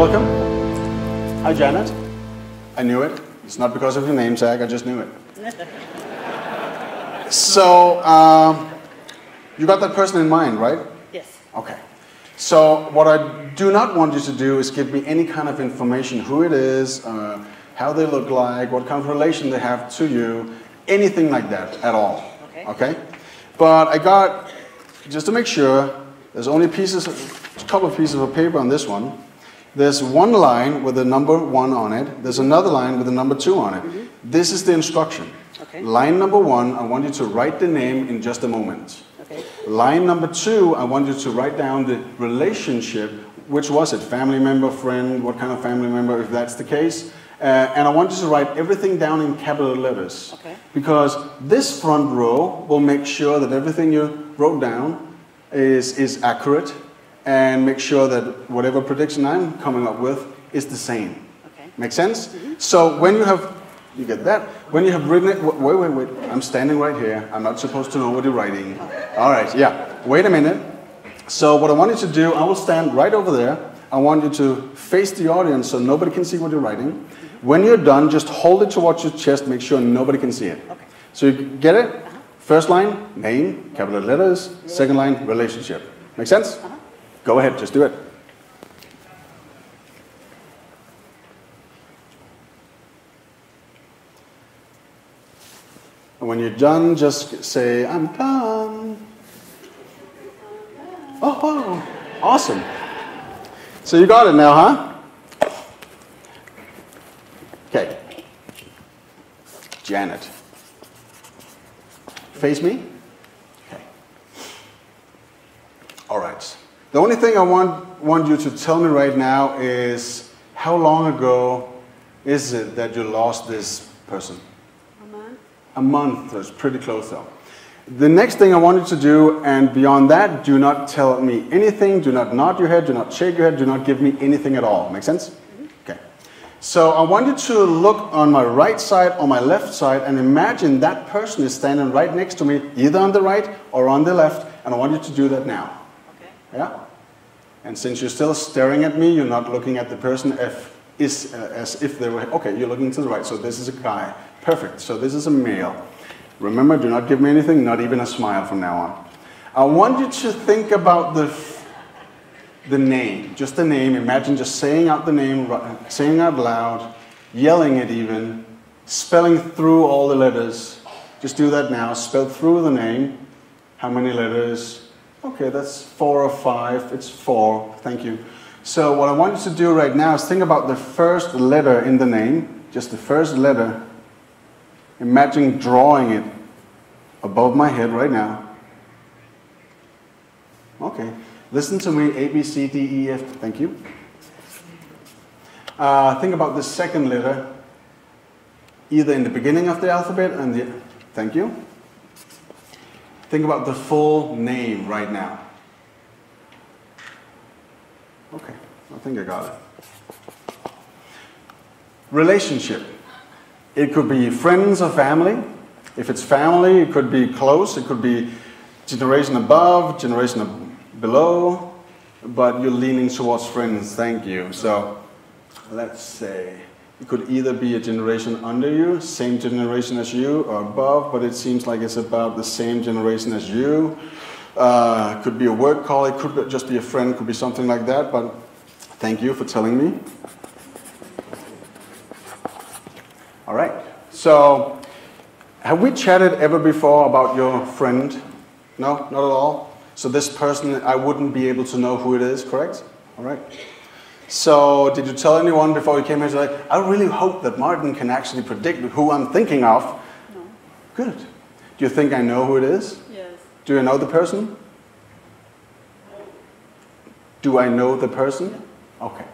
Welcome. Hi, Janet. I knew it. It's not because of your name tag, I just knew it. So, you got that person in mind, right? Yes. Okay. So, what I do not want you to do is give me any kind of information, who it is, how they look like, what kind of relation they have to you, anything like that at all. Okay. Okay? But I got, just to make sure, there's only a couple of pieces of paper on this one. There's one line with the number 1 on it. There's another line with the number 2 on it. Mm-hmm. This is the instruction. Okay. Line number 1, I want you to write the name in just a moment. Okay. Line number 2, I want you to write down the relationship. Which was it? Family member, friend, what kind of family member, if that's the case. And I want you to write everything down in capital letters. Okay. Because this front row will make sure that everything you wrote down is accurate, and make sure that whatever prediction I'm coming up with is the same. Okay. Make sense? Mm-hmm. So when you have, you get that? When you have written it, wait, I'm standing right here. I'm not supposed to know what you're writing. Okay. All right, yeah, wait a minute. So what I want you to do, I will stand right over there. I want you to face the audience so nobody can see what you're writing. Mm-hmm. When you're done, just hold it towards your chest, make sure nobody can see it. Okay. So you get it? Uh-huh. First line, name, capital letters. Yeah. Second line, relationship. Make sense? Uh-huh. Go ahead, just do it. And when you're done, just say, I'm done. Oh, awesome. So you got it now, huh? Okay. Janet. Face me. Okay. All right. The only thing I want you to tell me right now is, how long ago is it that you lost this person? A month. A month, that's pretty close though. The next thing I want you to do, and beyond that, do not tell me anything, do not nod your head, do not shake your head, do not give me anything at all. Make sense? Mm-hmm. Okay. So I want you to look on my right side or my left side and imagine that person is standing right next to me, either on the right or on the left, and I want you to do that now. Yeah? And since you're still staring at me, you're not looking at the person as if they were... Okay, you're looking to the right, so this is a guy. Perfect, so this is a male. Remember, do not give me anything, not even a smile from now on. I want you to think about the name, just the name. Imagine just saying out the name, saying out loud, yelling it even, spelling through all the letters. Just do that now, spell through the name. How many letters? Okay, that's 4 or 5. It's 4. Thank you. So what I want you to do right now is think about the first letter in the name, just the first letter. Imagine drawing it above my head right now. Okay. Listen to me, A, B, C, D, E, F. Thank you. Think about the second letter, either in the beginning of the alphabet and the... Thank you. Think about the full name right now. Okay, I think I got it. Relationship. It could be friends or family. If it's family, it could be close. It could be generation above, generation below. But you're leaning towards friends, thank you. So let's say it could either be a generation under you, same generation as you, or above, but it seems like it's about the same generation as you. Could be a work colleague, could just be a friend, could be something like that, but thank you for telling me. All right, so have we chatted ever before about your friend? No, not at all. So this person, I wouldn't be able to know who it is, correct? All right. So, did you tell anyone before you came here today, I really hope that Martin can actually predict who I'm thinking of? No. Good. Do you think I know who it is? Yes. Do you know the person? No. Do I know the person? No. Okay.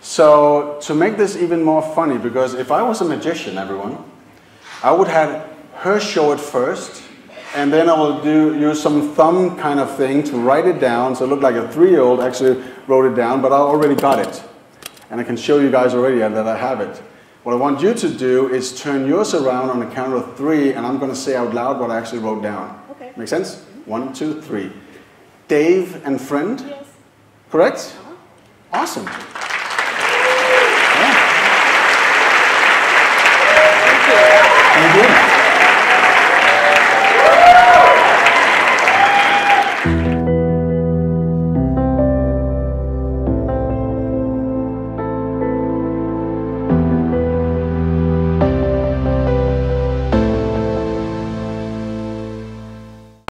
So, to make this even more funny, because if I was a magician, everyone, I would have her show it first, and then I will use some thumb kind of thing to write it down, so it looked like a 3-year-old actually wrote it down, but I already got it. And I can show you guys already that I have it. What I want you to do is turn yours around on the count of 3, and I'm going to say out loud what I actually wrote down. Okay. Make sense? 1, 2, 3. Dave and friend? Yes. Correct? Uh-huh. Awesome. How you doing?